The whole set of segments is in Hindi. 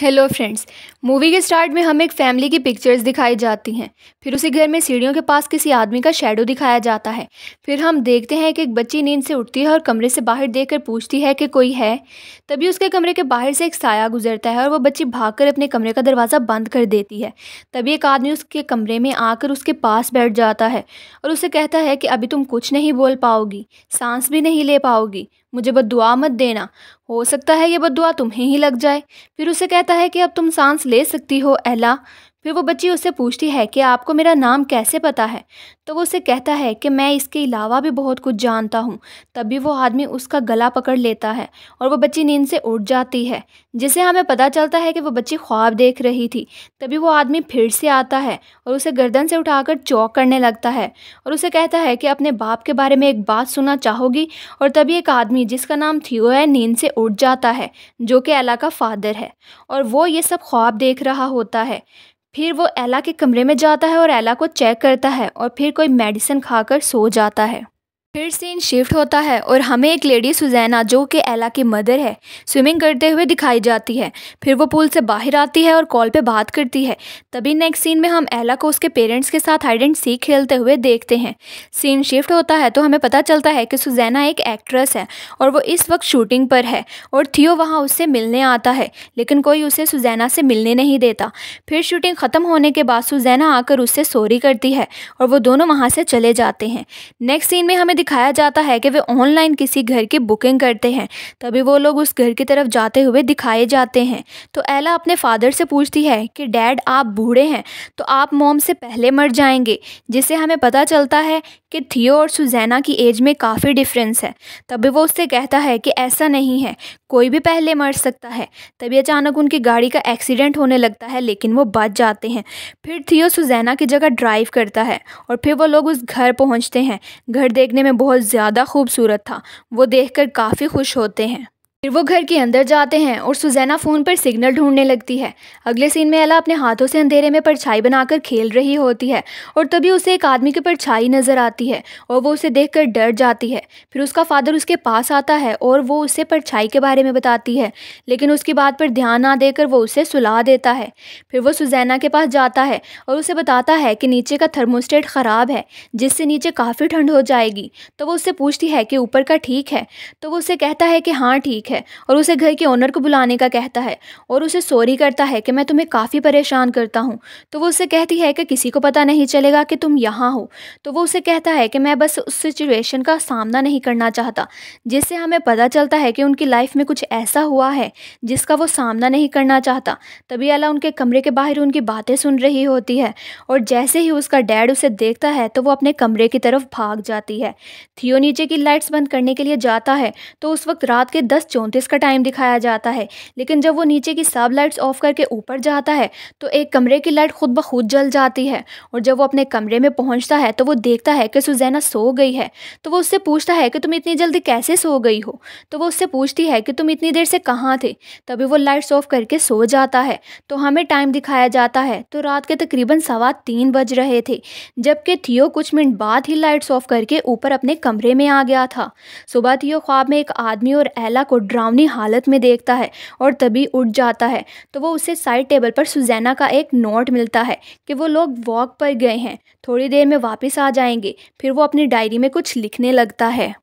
हेलो फ्रेंड्स, मूवी के स्टार्ट में हमें एक फैमिली की पिक्चर्स दिखाई जाती हैं। फिर उसी घर में सीढ़ियों के पास किसी आदमी का शैडो दिखाया जाता है। फिर हम देखते हैं कि एक बच्ची नींद से उठती है और कमरे से बाहर देखकर पूछती है कि कोई है। तभी उसके कमरे के बाहर से एक साया गुजरता है और वह बच्ची भागकर अपने कमरे का दरवाज़ा बंद कर देती है। तभी एक आदमी उसके कमरे में आकर उसके पास बैठ जाता है और उसे कहता है कि अभी तुम कुछ नहीं बोल पाओगी, सांस भी नहीं ले पाओगी, मुझे बद्दुआ मत देना, हो सकता है ये बद्दुआ तुम्हें ही लग जाए। फिर उसे कहता है कि अब तुम सांस ले सकती हो एला। फिर वो बच्ची उससे पूछती है कि आपको मेरा नाम कैसे पता है, तो वो उसे कहता है कि मैं इसके अलावा भी बहुत कुछ जानता हूँ। तभी वो आदमी उसका गला पकड़ लेता है और वो बच्ची नींद से उठ जाती है, जिसे हमें पता चलता है कि वो बच्ची ख्वाब देख रही थी। तभी वो आदमी फिर से आता है और उसे गर्दन से उठाकर चौक करने लगता है और उसे कहता है कि अपने बाप के बारे में एक बात सुनना चाहोगी। और तभी एक आदमी जिसका नाम थियो है नींद से उठ जाता है, जो कि एला का फादर है, और वो ये सब ख्वाब देख रहा होता है। फिर वो एला के कमरे में जाता है और एला को चेक करता है और फिर कोई मेडिसिन खाकर सो जाता है। फिर सीन शिफ्ट होता है और हमें एक लेडी सुजैना, जो कि एला की मदर है, स्विमिंग करते हुए दिखाई जाती है। फिर वो पूल से बाहर आती है और कॉल पे बात करती है। तभी नेक्स्ट सीन में हम एला को उसके पेरेंट्स के साथ हाइड एंड सीक खेलते हुए देखते हैं। सीन शिफ्ट होता है तो हमें पता चलता है कि सुजैना एक एक्ट्रेस है और वो इस वक्त शूटिंग पर है, और थियो वहाँ उससे मिलने आता है, लेकिन कोई उसे सुजैना से मिलने नहीं देता। फिर शूटिंग ख़त्म होने के बाद सुजैना आकर उससे सॉरी करती है और वो दोनों वहाँ से चले जाते हैं। नेक्स्ट सीन में हमें दिखाया जाता है कि वे ऑनलाइन किसी घर की बुकिंग करते हैं। तभी वो लोग उस घर की तरफ जाते हुए दिखाए जाते हैं। तो एला अपने फादर से पूछती है कि डैड, आप बूढ़े हैं तो आप मॉम से पहले मर जाएंगे, जिससे हमें पता चलता है कि थियो और सुजैना की एज में काफ़ी डिफरेंस है। तभी वो उससे कहता है कि ऐसा नहीं है, कोई भी पहले मर सकता है। तभी अचानक उनकी गाड़ी का एक्सीडेंट होने लगता है, लेकिन वो बच जाते हैं। फिर थियो सुजैना की जगह ड्राइव करता है और फिर वो लोग उस घर पहुँचते हैं। घर देखने में बहुत ज़्यादा खूबसूरत था, वो देखकर काफ़ी खुश होते हैं। फिर वो घर के अंदर जाते हैं और सुजैना फ़ोन पर सिग्नल ढूंढने लगती है। अगले सीन में एला अपने हाथों से अंधेरे में परछाई बनाकर खेल रही होती है और तभी उसे एक आदमी की परछाई नज़र आती है और वो उसे देखकर डर जाती है। फिर उसका फादर उसके पास आता है और वो उसे परछाई के बारे में बताती है, लेकिन उसकी बात पर ध्यान ना देकर वो उसे सुला देता है। फिर वो सुजैना के पास जाता है और उसे बताता है कि नीचे का थर्मोस्टेट ख़राब है, जिससे नीचे काफ़ी ठंड हो जाएगी। तो वो उससे पूछती है कि ऊपर का ठीक है, तो वो उससे कहता है कि हाँ ठीक है, और उसे घर के ओनर को बुलाने का कहता है और उसे सॉरी करता है कि मैं तुम्हें काफ़ी परेशान करता हूँ। तो वो उसे कहती है कि किसी को पता नहीं चलेगा कि तुम यहाँ हो। तो वो उसे कहता है कि मैं बस उस सिचुएशन का सामना नहीं करना चाहता, जिससे हमें पता चलता है कि उनकी लाइफ में कुछ ऐसा हुआ है जिसका वो सामना नहीं करना चाहता। तभी एला उनके कमरे के बाहर उनकी बातें सुन रही होती है और जैसे ही उसका डैड उसे देखता है तो वो अपने कमरे की तरफ भाग जाती है। थियो नीचे की लाइट्स बंद करने के लिए जाता है तो उस वक्त रात के 10:34 का टाइम दिखाया जाता है, लेकिन जब वो नीचे की सब लाइट्स ऑफ करके ऊपर जाता है तो एक कमरे की लाइट खुद ब खुद जल जाती है। और जब वो अपने कमरे में पहुंचता है तो वो देखता है कि सुजैना सो गई है। तो वो उससे पूछता है कि तुम इतनी जल्दी कैसे सो गई हो। तो वो उससे पूछती है कि तुम इतनी देर से कहाँ थे। तभी वो लाइट्स ऑफ करके सो जाता है। तो हमें टाइम दिखाया जाता है तो रात के तकरीबन 3:15 बज रहे थे, जबकि थियो कुछ मिनट बाद ही लाइट्स ऑफ करके ऊपर अपने कमरे में आ गया था। सुबह थियो ख्वाब में एक आदमी और एला को ड्राउनी हालत में देखता है और तभी उठ जाता है। तो वो उसे साइड टेबल पर सुजैना का एक नोट मिलता है कि वो लोग वॉक पर गए हैं, थोड़ी देर में वापस आ जाएंगे। फिर वो अपनी डायरी में कुछ लिखने लगता है।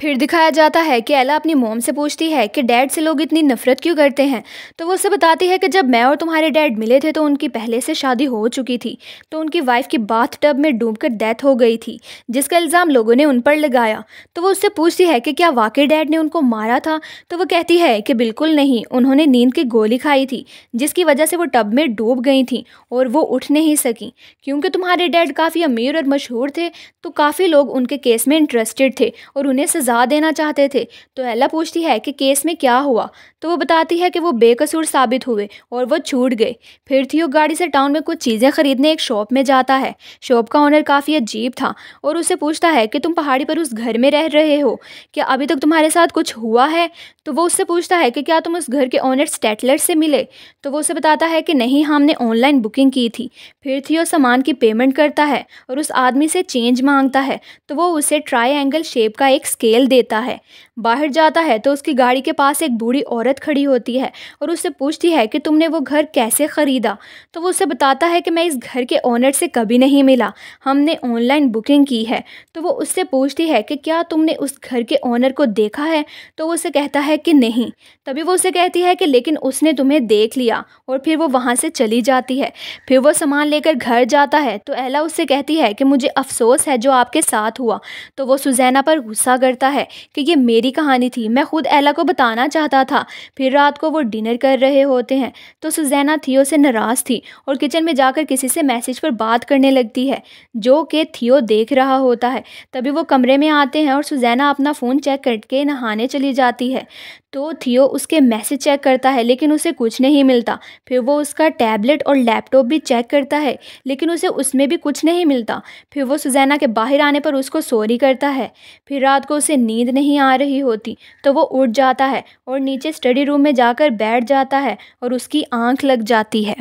फिर दिखाया जाता है कि एला अपनी मॉम से पूछती है कि डैड से लोग इतनी नफरत क्यों करते हैं। तो वो उसे बताती है कि जब मैं और तुम्हारे डैड मिले थे तो उनकी पहले से शादी हो चुकी थी, तो उनकी वाइफ की बाथ टब में डूबकर डेथ हो गई थी, जिसका इल्ज़ाम लोगों ने उन पर लगाया। तो वो उससे पूछती है कि क्या वाकई डैड ने उनको मारा था। तो वो कहती है कि बिल्कुल नहीं, उन्होंने नींद की गोली खाई थी, जिसकी वजह से वो टब में डूब गई थी और वो उठ नहीं सकी। क्योंकि तुम्हारे डैड काफ़ी अमीर और मशहूर थे तो काफ़ी लोग उनके केस में इंटरेस्टेड थे और उन्हें देना चाहते थे। तो एला पूछती है कि केस में क्या हुआ। तो वो बताती है कि वो बेकसूर साबित हुए और वो छूट गए। फिर थियो गाड़ी से टाउन में कुछ चीज़ें खरीदने एक शॉप में जाता है। शॉप का ओनर काफ़ी अजीब था और उसे पूछता है कि तुम पहाड़ी पर उस घर में रह रहे हो, क्या अभी तक तुम्हारे साथ कुछ हुआ है। तो वो उससे पूछता है कि क्या तुम उस घर के ओनर स्टैटलर से मिले। तो वो उसे बताता है कि नहीं, हमने ऑनलाइन बुकिंग की थी। फिर थियो सामान की पेमेंट करता है और उस आदमी से चेंज मांगता है। तो वो उसे ट्राई एंगल शेप का एक स्केल देता है। बाहर जाता है तो उसकी गाड़ी के पास एक बूढ़ी औरत खड़ी होती है और उससे पूछती है कि तुमने वो घर कैसे ख़रीदा। तो वो उससे बताता है कि मैं इस घर के ओनर से कभी नहीं मिला, हमने ऑनलाइन बुकिंग की है। तो वो उससे पूछती है कि क्या तुमने उस घर के ओनर को देखा है? तो वो उसे कहता है कि नहीं। तभी वो उसे कहती है कि लेकिन उसने तुम्हें देख लिया, और फिर वो वहाँ से चली जाती है। फिर वो सामान लेकर घर जाता है तो एला उससे कहती है कि मुझे अफसोस है जो आपके साथ हुआ। तो वो सुजैना पर गुस्सा करता है कि ये मेरी कहानी थी, मैं खुद एला को बताना चाहता था। फिर रात को वो डिनर कर रहे होते हैं तो सुजैना थियो से नाराज़ थी और किचन में जाकर किसी से मैसेज पर बात करने लगती है जो कि थियो देख रहा होता है। तभी वो कमरे में आते हैं और सुजैना अपना फ़ोन चेक करके नहाने चली जाती है। तो थियो उसके मैसेज चेक करता है लेकिन उसे कुछ नहीं मिलता। फिर वो उसका टैबलेट और लैपटॉप भी चेक करता है लेकिन उसे उसमें भी कुछ नहीं मिलता। फिर वो सुजैना के बाहर आने पर उसको सॉरी करता है। फिर रात को उसे नींद नहीं आ रही होती तो वो उठ जाता है और नीचे स्टडी रूम में जाकर बैठ जाता है और उसकी आंख लग जाती है।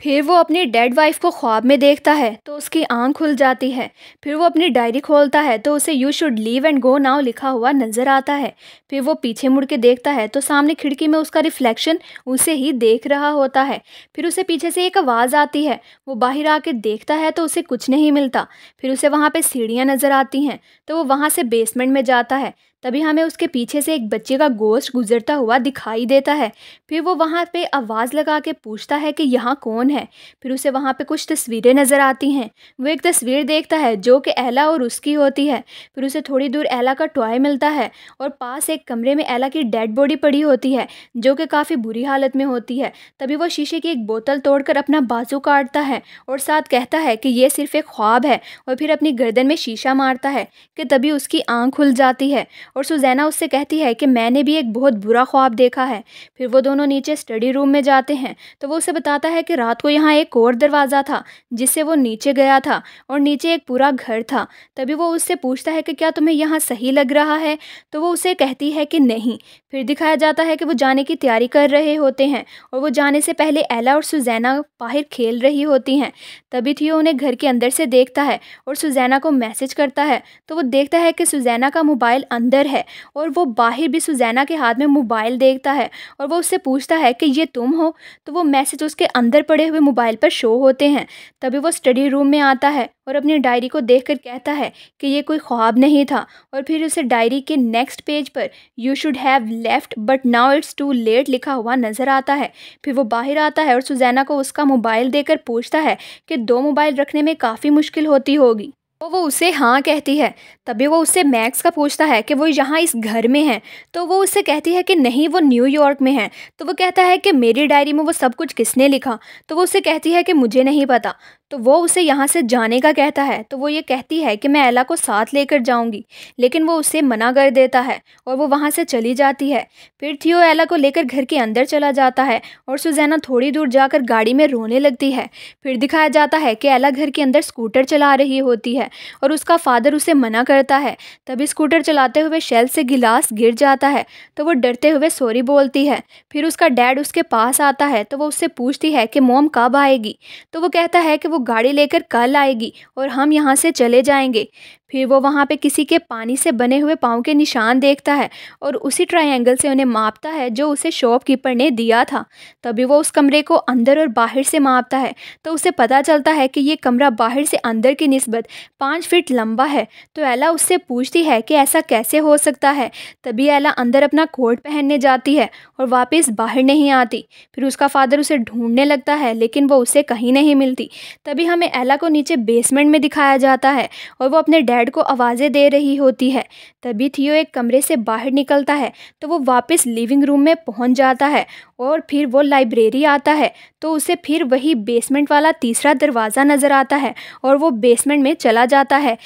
फिर वो अपनी डेड वाइफ को ख्वाब में देखता है तो उसकी आंख खुल जाती है। फिर वो अपनी डायरी खोलता है तो उसे you should leave and go now लिखा हुआ नज़र आता है। फिर वो पीछे मुड़ के देखता है तो सामने खिड़की में उसका रिफ्लेक्शन उसे ही देख रहा होता है। फिर उसे पीछे से एक आवाज़ आती है। वो बाहर आकर देखता है तो उसे कुछ नहीं मिलता। फिर उसे वहाँ पर सीढ़ियाँ नज़र आती हैं तो वो वहाँ से बेसमेंट में जाता है। तभी हमें उसके पीछे से एक बच्चे का गोश्त गुजरता हुआ दिखाई देता है। फिर वो वहाँ पे आवाज़ लगा के पूछता है कि यहाँ कौन है। फिर उसे वहाँ पे कुछ तस्वीरें नज़र आती हैं। वो एक तस्वीर देखता है जो कि एला और उसकी होती है। फिर उसे थोड़ी दूर एला का टॉय मिलता है और पास एक कमरे में एला की डेड बॉडी पड़ी होती है जो कि काफ़ी बुरी हालत में होती है। तभी वो शीशे की एक बोतल तोड़ कर अपना बाजू काटता है और साथ कहता है कि यह सिर्फ़ एक ख्वाब है, और फिर अपनी गर्दन में शीशा मारता है कि तभी उसकी आँख खुल जाती है और सुजैना उससे कहती है कि मैंने भी एक बहुत बुरा ख्वाब देखा है। फिर वो दोनों नीचे स्टडी रूम में जाते हैं तो वो उसे बताता है कि रात को यहाँ एक और दरवाज़ा था जिससे वो नीचे गया था और नीचे एक पूरा घर था। तभी वो उससे पूछता है कि क्या तुम्हें यहाँ सही लग रहा है? तो वो उसे कहती है कि नहीं। फिर दिखाया जाता है कि वो जाने की तैयारी कर रहे होते हैं और वो जाने से पहले एला और सुजैना बाहर खेल रही होती हैं। तभी थियो उन्हें घर के अंदर से देखता है और सुजैना को मैसेज करता है तो वो देखता है कि सुजैना का मोबाइल अंदर है और वो बाहर भी सुजैना के हाथ में मोबाइल देखता है और वो उससे पूछता है कि ये तुम हो। तो वो मैसेज उसके अंदर पड़े हुए मोबाइल पर शो होते हैं। तभी वो स्टडी रूम में आता है और अपनी डायरी को देखकर कहता है कि ये कोई ख्वाब नहीं था। और फिर उसे डायरी के नेक्स्ट पेज पर you should have left but now it's too late लिखा हुआ नज़र आता है। फिर वो बाहर आता है और सुजैना को उसका मोबाइल देकर पूछता है कि दो मोबाइल रखने में काफ़ी मुश्किल होती होगी। वो उसे हाँ कहती है। तभी वो उससे मैक्स का पूछता है कि वो यहाँ इस घर में है। तो वो उससे कहती है कि नहीं, वो न्यूयॉर्क में है। तो वो कहता है कि मेरी डायरी में वो सब कुछ किसने लिखा? तो वो उससे कहती है कि मुझे नहीं पता। तो वो उसे यहाँ से जाने का कहता है तो वो ये कहती है कि मैं एला को साथ लेकर जाऊँगी, लेकिन वो उसे मना कर देता है और वो वहाँ से चली जाती है। फिर थियो एला को लेकर घर के अंदर चला जाता है और सुजैना थोड़ी दूर जाकर गाड़ी में रोने लगती है। फिर दिखाया जाता है कि एला घर के अंदर स्कूटर चला रही होती है और उसका फादर उसे मना करता है। तभी स्कूटर चलाते हुए शेल्फ से गिलास गिर जाता है तो वो डरते हुए सॉरी बोलती है। फिर उसका डैड उसके पास आता है तो वो उससे पूछती है कि मोम कब आएगी? तो वो कहता है कि वो गाड़ी लेकर कल आएगी और हम यहाँ से चले जाएंगे। फिर वो वहाँ पे किसी के पानी से बने हुए पाँव के निशान देखता है और उसी ट्रायंगल से उन्हें मापता है जो उसे शॉपकीपर ने दिया था। तभी वो उस कमरे को अंदर और बाहर से मापता है तो उसे पता चलता है कि ये कमरा बाहर से अंदर की निस्बत 5 फीट लंबा है। तो एला उससे पूछती है कि ऐसा कैसे हो सकता है। तभी एला अंदर अपना कोट पहनने जाती है और वापस बाहर नहीं आती। फिर उसका फादर उसे ढूंढने लगता है लेकिन वो उसे कहीं नहीं मिलती। तभी हमें एला को नीचे बेसमेंट में दिखाया जाता है और वो अपने डैड को आवाज़ें दे रही होती है। तभी थियो एक कमरे से बाहर निकलता है तो वो वापस लिविंग रूम में पहुंच जाता है और फिर वो लाइब्रेरी आता है तो उसे फिर वही बेसमेंट वाला तीसरा दरवाज़ा नज़र आता है और वो बेसमेंट में चला जाता है।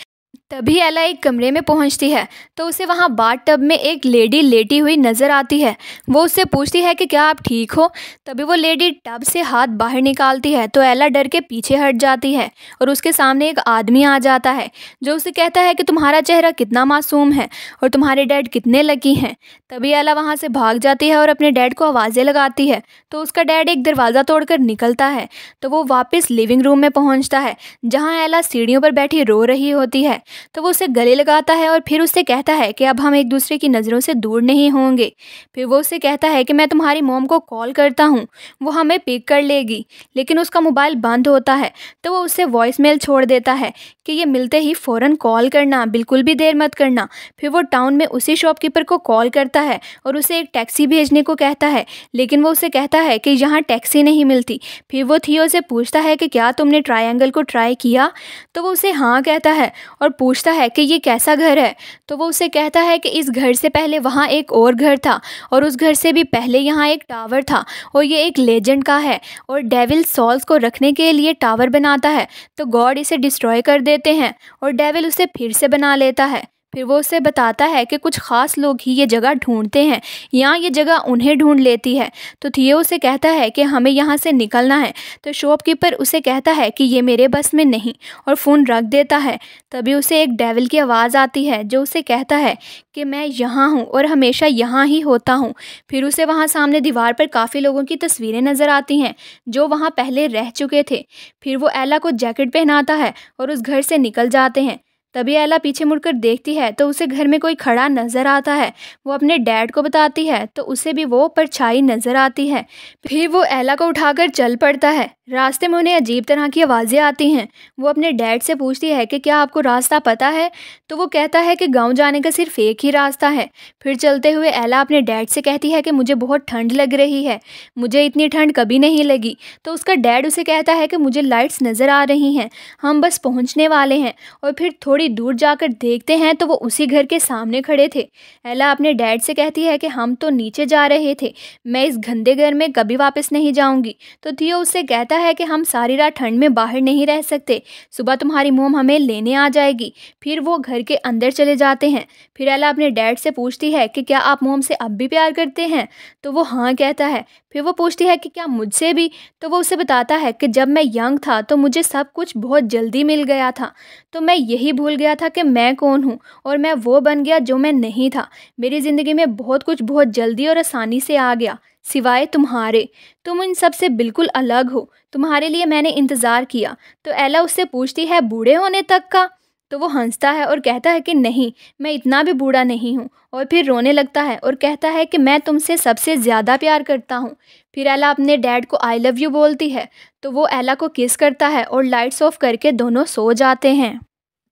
तभी एला एक कमरे में पहुंचती है तो उसे वहां बाथटब में एक लेडी लेटी हुई नज़र आती है। वो उससे पूछती है कि क्या आप ठीक हो? तभी वो लेडी टब से हाथ बाहर निकालती है तो एला डर के पीछे हट जाती है और उसके सामने एक आदमी आ जाता है जो उसे कहता है कि तुम्हारा चेहरा कितना मासूम है और तुम्हारे डैड कितने लकी हैं। तभी एला वहाँ से भाग जाती है और अपने डैड को आवाज़ें लगाती है तो उसका डैड एक दरवाज़ा तोड़ कर निकलता है। तो वो वापस लिविंग रूम में पहुँचता है जहाँ एला सीढ़ियों पर बैठी रो रही होती है। तो वो उसे गले लगाता है और फिर उससे कहता है कि अब हम एक दूसरे की नज़रों से दूर नहीं होंगे। फिर वो उससे कहता है कि मैं तुम्हारी मॉम को कॉल करता हूँ, वो हमें पिक कर लेगी, लेकिन उसका मोबाइल बंद होता है। तो वो उससे वॉइस मेल छोड़ देता है कि ये मिलते ही फ़ौरन कॉल करना, बिल्कुल भी देर मत करना। फिर वो टाउन में उसी शॉपकीपर को कॉल करता है और उसे एक टैक्सी भेजने को कहता है, लेकिन वो उसे कहता है कि यहाँ टैक्सी नहीं मिलती। फिर वो थियो से पूछता है कि क्या तुमने ट्रायंगल को ट्राई किया, तो वो उसे हाँ कहता है और पूछता है कि ये कैसा घर है, तो वो उसे कहता है कि इस घर से पहले वहाँ एक और घर था और उस घर से भी पहले यहाँ एक टावर था और ये एक लेजेंड का है और डेविल सॉल्स को रखने के लिए टावर बनाता है तो गॉड इसे डिस्ट्रॉय कर देते हैं और डेविल उसे फिर से बना लेता है। फिर वो उसे बताता है कि कुछ ख़ास लोग ही ये जगह ढूंढते हैं या ये जगह उन्हें ढूंढ लेती है। तो थियो उसे कहता है कि हमें यहाँ से निकलना है, तो शॉपकीपर उसे कहता है कि ये मेरे बस में नहीं और फ़ोन रख देता है। तभी उसे एक डेविल की आवाज़ आती है जो उसे कहता है कि मैं यहाँ हूँ और हमेशा यहाँ ही होता हूँ। फिर उसे वहाँ सामने दीवार पर काफ़ी लोगों की तस्वीरें नज़र आती हैं जो वहाँ पहले रह चुके थे। फिर वो एला को जैकेट पहनाता है और उस घर से निकल जाते हैं। तभी एला पीछे मुड़कर देखती है तो उसे घर में कोई खड़ा नज़र आता है। वो अपने डैड को बताती है तो उसे भी वो परछाई नज़र आती है। फिर वो एला को उठाकर चल पड़ता है। रास्ते में उन्हें अजीब तरह की आवाज़ें आती हैं। वो अपने डैड से पूछती है कि क्या आपको रास्ता पता है, तो वो कहता है कि गाँव जाने का सिर्फ एक ही रास्ता है। फिर चलते हुए एला अपने डैड से कहती है कि मुझे बहुत ठंड लग रही है, मुझे इतनी ठंड कभी नहीं लगी। तो उसका डैड उसे कहता है कि मुझे लाइट्स नज़र आ रही हैं, हम बस पहुँचने वाले हैं। और फिर थोड़ी दूर जाकर देखते हैं तो वो उसी घर के सामने खड़े थे। एला अपने डैड से कहती है कि हम तो नीचे जा रहे थे, मैं इस गंदे घर में कभी वापस नहीं जाऊंगी। तो थियो उससे कहता है कि हम सारी रात ठंड में बाहर नहीं रह सकते, सुबह तुम्हारी मोम हमें लेने आ जाएगी। फिर वो घर के अंदर चले जाते हैं। फिर एला अपने डैड से पूछती है कि क्या आप मोम से अब भी प्यार करते हैं, तो वो हाँ कहता है। फिर वो पूछती है कि क्या मुझसे भी, तो वो उसे बताता है कि जब मैं यंग था तो मुझे सब कुछ बहुत जल्दी मिल गया था, तो मैं यही भूल गया था कि मैं कौन हूँ और मैं वो बन गया जो मैं नहीं था। मेरी ज़िंदगी में बहुत कुछ बहुत जल्दी और आसानी से आ गया, सिवाय तुम्हारे, तुम इन सब से बिल्कुल अलग हो, तुम्हारे लिए मैंने इंतज़ार किया। तो एला उससे पूछती है बूढ़े होने तक का, तो वो हंसता है और कहता है कि नहीं, मैं इतना भी बूढ़ा नहीं हूँ। और फिर रोने लगता है और कहता है कि मैं तुमसे सबसे ज़्यादा प्यार करता हूँ। फिर एला अपने डैड को आई लव यू बोलती है तो वो एला को किस करता है और लाइट्स ऑफ करके दोनों सो जाते हैं।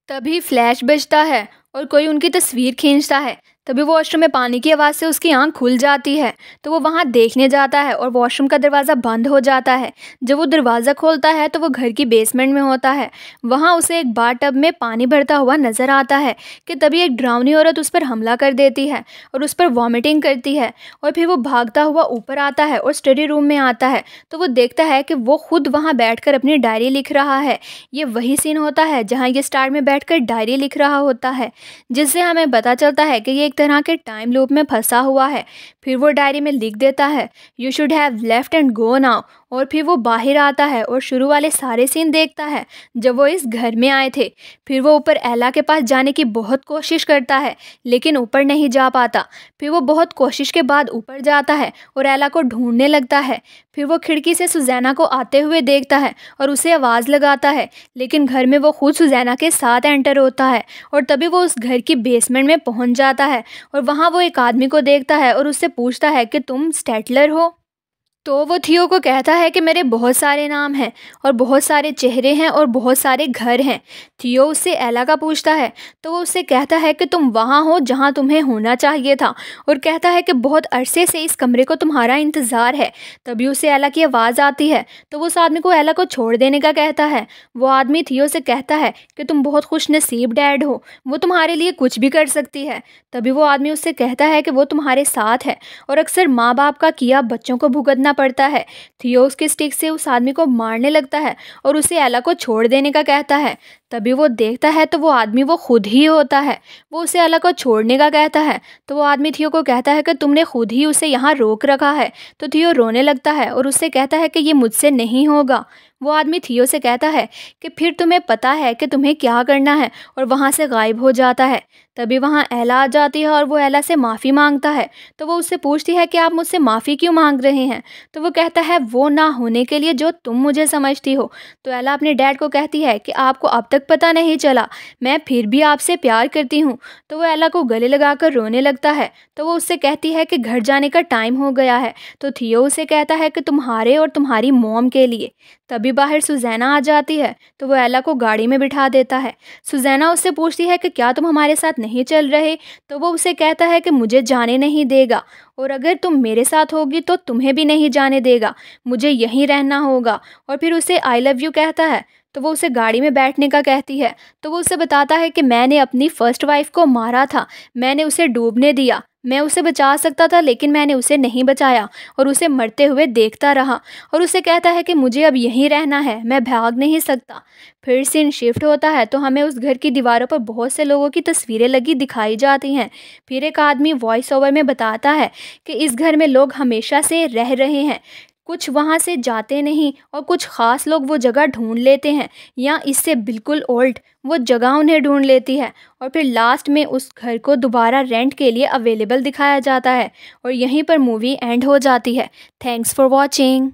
तभी फ्लैश बजता है और कोई उनकी तस्वीर खींचता है। तभी वॉशरूम में पानी की आवाज़ से उसकी आंख खुल जाती है तो वो वहाँ देखने जाता है और वॉशरूम का दरवाज़ा बंद हो जाता है। जब वो दरवाज़ा खोलता है तो वो घर की बेसमेंट में होता है। वहाँ उसे एक बाथटब में पानी भरता हुआ नज़र आता है कि तभी एक डरावनी औरत उस पर हमला कर देती है और उस पर वॉमिटिंग करती है। और फिर वो भागता हुआ ऊपर आता है और स्टडी रूम में आता है तो वो देखता है कि वो खुद वहाँ बैठ अपनी डायरी लिख रहा है। ये वही सीन होता है जहाँ ये स्टार में बैठ डायरी लिख रहा होता है, जिससे हमें पता चलता है कि ये तरह के टाइम लूप में फंसा हुआ है। फिर वो डायरी में लिख देता है you should have left and go now. और फिर वो बाहर आता है और शुरू वाले सारे सीन देखता है जब वो इस घर में आए थे। फिर वो ऊपर एला के पास जाने की बहुत कोशिश करता है लेकिन ऊपर नहीं जा पाता। फिर वो बहुत कोशिश के बाद ऊपर जाता है और एला को ढूंढने लगता है। फिर वो खिड़की से सुजैना को आते हुए देखता है और उसे आवाज़ लगाता है, लेकिन घर में वो खुद सुजैना के साथ एंटर होता है। और तभी वो उस घर की बेसमेंट में पहुँच जाता है और वहाँ वो एक आदमी को देखता है और उससे पूछता है कि तुम स्टैटलर हो। तो वो थियो को कहता है कि मेरे बहुत सारे नाम हैं और बहुत सारे चेहरे हैं और बहुत सारे घर हैं। थियो उससे एला का पूछता है तो वो उससे कहता है कि तुम वहाँ हो जहाँ तुम्हें होना चाहिए था और कहता है कि बहुत अरसे से इस कमरे को तुम्हारा इंतज़ार है। तभी उसे एला की आवाज़ आती है तो वो उस आदमी को एला को छोड़ देने का कहता है। वो आदमी थियो से कहता है कि तुम बहुत खुशनसीब डैड हो, वो तुम्हारे लिए कुछ भी कर सकती है। तभी वो आदमी उससे कहता है कि वो तुम्हारे साथ है और अक्सर माँ बाप का किया बच्चों को भुगतना पड़ता है। थियो उसके स्टिक से उस आदमी को मारने लगता है और उसे एला को छोड़ देने का कहता है। तभी वो देखता है तो वो आदमी वो खुद ही होता है। वो उसे एला को छोड़ने का कहता है तो वो आदमी थियो को कहता है कि तुमने खुद ही उसे यहाँ रोक रखा है। तो थियो रोने लगता है और उससे कहता है कि ये मुझसे नहीं होगा। वो आदमी थियो से कहता है कि फिर तुम्हें पता है कि तुम्हें क्या करना है और वहाँ से गायब हो जाता है। तभी वहाँ एला आ जाती है और वो एला से माफ़ी मांगता है तो वो उससे पूछती है कि आप मुझसे माफ़ी क्यों मांग रहे हैं, तो वो कहता है वो ना होने के लिए जो तुम मुझे समझती हो। तो एला अपने डैड को कहती है कि आपको अब तक तक पता नहीं चला। मैं फिर भी आपसे प्यार करती हूँ। तो वह एला को गले लगाकर रोने लगता है। तो वो उससे कहती है कि घर जाने का टाइम हो गया है। तो थियो उसे कहता है कि तुम्हारे और तुम्हारी मॉम के लिए। तभी बाहर सुजैना आ जाती है। तो वह एला को गाड़ी में बिठा देता है। सुजैना उससे पूछती है कि क्या तुम हमारे साथ नहीं चल रहे। तो वो उसे कहता है कि मुझे जाने नहीं देगा, और अगर तुम मेरे साथ होगी तो तुम्हें भी नहीं जाने देगा, मुझे यहीं रहना होगा। और फिर उसे आई लव यू कहता है। तो वो उसे गाड़ी में बैठने का कहती है। तो वो उसे बताता है कि मैंने अपनी फर्स्ट वाइफ को मारा था, मैंने उसे डूबने दिया, मैं उसे बचा सकता था लेकिन मैंने उसे नहीं बचाया और उसे मरते हुए देखता रहा। और उसे कहता है कि मुझे अब यहीं रहना है, मैं भाग नहीं सकता। फिर सीन शिफ्ट होता है तो हमें उस घर की दीवारों पर बहुत से लोगों की तस्वीरें लगी दिखाई जाती हैं। फिर एक आदमी वॉइस ओवर में बताता है कि इस घर में लोग हमेशा से रह रहे हैं, कुछ वहाँ से जाते नहीं और कुछ ख़ास लोग वो जगह ढूंढ लेते हैं, या इससे बिल्कुल ओल्ड वो जगह उन्हें ढूंढ लेती है। और फिर लास्ट में उस घर को दोबारा रेंट के लिए अवेलेबल दिखाया जाता है। और यहीं पर मूवी एंड हो जाती है। Thanks for watching.